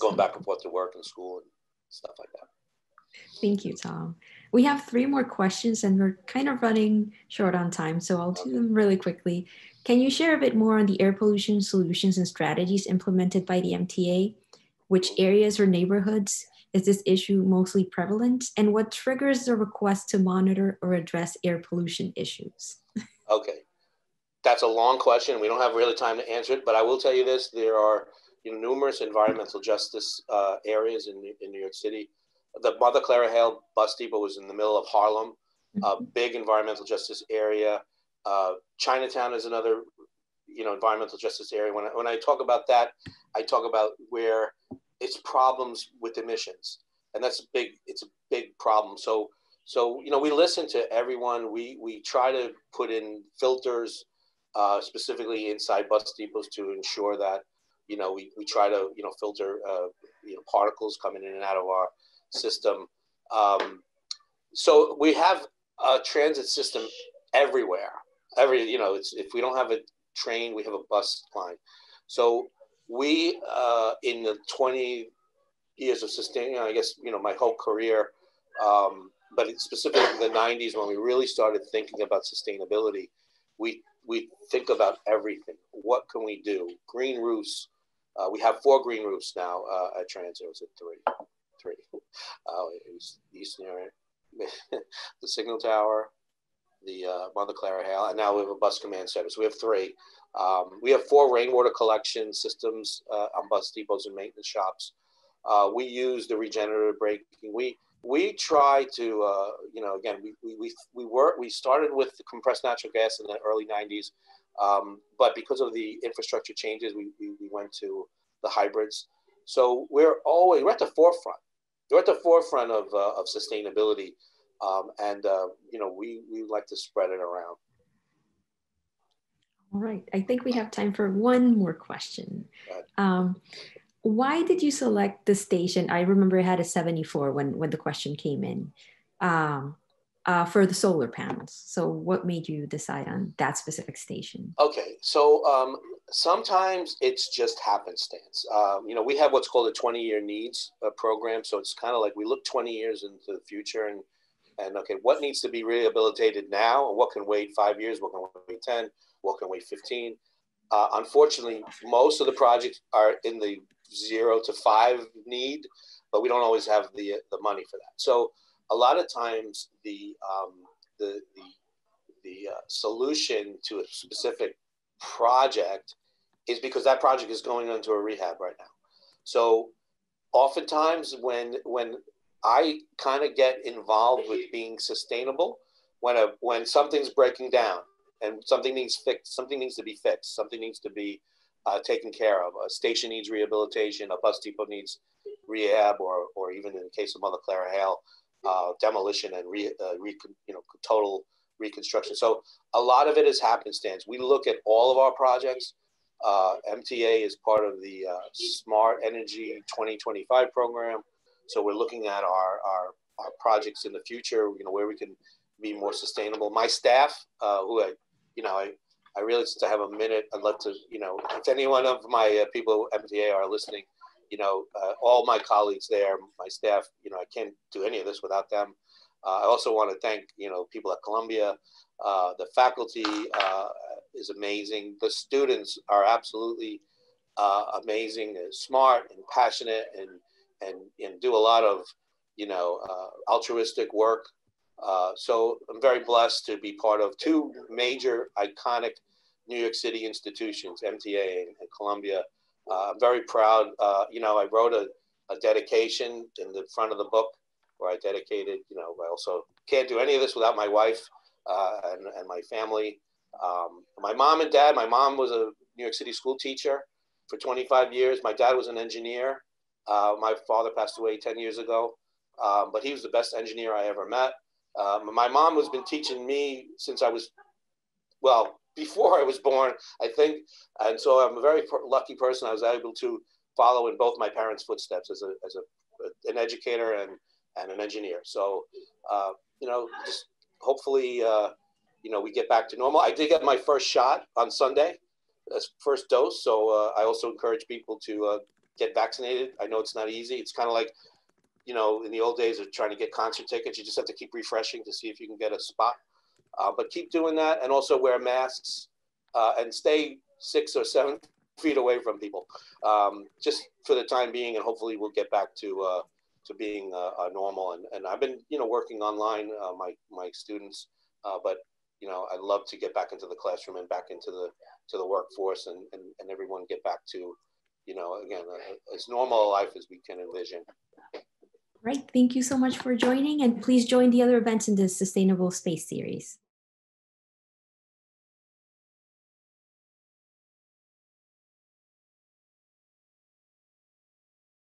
Going back and forth to work and school and stuff like that. Thank you, Tom. We have 3 more questions and we're kind of running short on time, so I'll do them really quickly. Can you share a bit more on the air pollution solutions and strategies implemented by the MTA? Which areas or neighborhoods is this issue mostly prevalent? And what triggers the request to monitor or address air pollution issues? Okay, that's a long question. We don't have really time to answer it, but I will tell you this, there are numerous environmental justice areas in New York City. The Mother Clara Hale bus depot was in the middle of Harlem, a big environmental justice area. Chinatown is another, environmental justice area. When I talk about that, I talk about where it's problems with emissions, and that's big. It's a big problem. So we listen to everyone. We try to put in filters, specifically inside bus depots, to ensure that. We try to, filter, particles coming in and out of our system. So we have a transit system everywhere. If we don't have a train, we have a bus line. So we, in the 20 years of sustaining, I guess, my whole career, but specifically in the 90s, when we really started thinking about sustainability, we think about everything. What can we do? Green roofs. We have 4 green roofs now at transit. Was it 3? It was Eastern area, the signal tower, the Mother Clara Hale, and now we have a bus command center. So we have 3. We have 4 rainwater collection systems on bus depots and maintenance shops. We use the regenerative braking. We try to, again, we started with the compressed natural gas in the early 90s, but because of the infrastructure changes, we went to the hybrids. So we're at the forefront. We're at the forefront of sustainability, and we like to spread it around. All right, I think we have time for 1 more question. Why did you select the station? I remember it had a 74 when the question came in for the solar panels. So what made you decide on that specific station? Okay, so sometimes it's just happenstance. We have what's called a 20-year needs program. So it's kind of like we look 20 years into the future and okay, what needs to be rehabilitated now? And what can wait 5 years? What can wait 10? What can wait 15? Unfortunately, most of the projects are in the 0 to 5 need, but we don't always have the money for that. So a lot of times the solution to a specific project is because that project is going into a rehab right now. So oftentimes when I kind of get involved with being sustainable, when something's breaking down and something needs fixed, something needs to be fixed, something needs to be taken care of. A station needs rehabilitation, a bus depot needs rehab, or even in the case of Mother Clara Hale, demolition and total reconstruction. So a lot of it is happenstance. We look at all of our projects. MTA is part of the Smart Energy 2025 program. So we're looking at our projects in the future, where we can be more sustainable. My staff, I really, since I have a minute, I'd love to, if any one of my people at MTA are listening, all my colleagues there, my staff, I can't do any of this without them. I also want to thank, people at Columbia. The faculty is amazing. The students are absolutely amazing. They're smart and passionate and do a lot of, altruistic work. So I'm very blessed to be part of 2 major iconic New York City institutions, MTA and Columbia. I'm very proud. I wrote a dedication in the front of the book where I dedicated, I also can't do any of this without my wife and my family. My mom and dad, my mom was a New York City school teacher for 25 years. My dad was an engineer. My father passed away 10 years ago, but he was the best engineer I ever met. My mom has been teaching me since I was, well, before I was born, I think. And so I'm a very lucky person. I was able to follow in both my parents' footsteps as an educator and an engineer. So, you know, just hopefully, you know, we get back to normal. I did get my first shot on Sunday, first dose. So I also encourage people to get vaccinated. I know it's not easy. It's kind of like, you know, in the old days of trying to get concert tickets, you just have to keep refreshing to see if you can get a spot. But keep doing that, and also wear masks and stay 6 or 7 feet away from people, just for the time being, and hopefully we'll get back to being normal. And I've been, you know, working online, my students, but you know, I'd love to get back into the classroom and back into the workforce, and everyone get back to, you know, again, as normal a life as we can envision. Right, thank you so much for joining, and please join the other events in the Sustainable Space series.